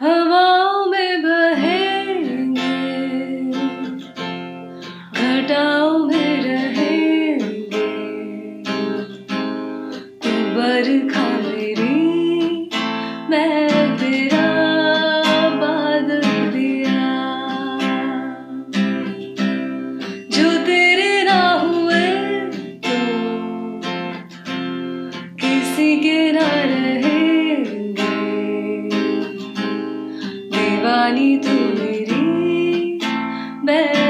हवाओं में बहेंगे, घटाओं में रहेंगे, तू बरखा मेरी, मैं तेरा बादल दिया। जो तेरे ना हुए तो किसी के ना रहे, दीवानी तू मेरी।